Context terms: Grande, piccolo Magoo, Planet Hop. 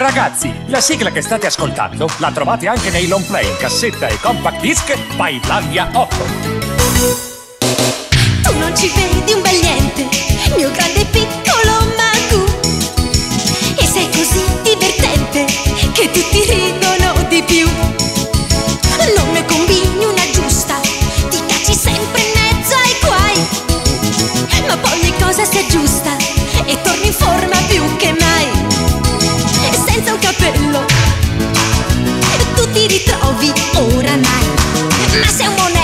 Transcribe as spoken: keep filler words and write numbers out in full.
Ragazzi, la sigla che state ascoltando la trovate anche nei long play in cassetta e compact disc by Planet Hop. Tu non ci vedi un bel niente, mio grande piccolo Magoo, e sei così divertente che tutti ridono di più. Non ne combini una giusta, ti cacci sempre in mezzo ai guai, ma poi ogni cosa sia giusta e torni in forma più che mai. Senza un capello tu ti ritrovi oramai, ma sei un monello.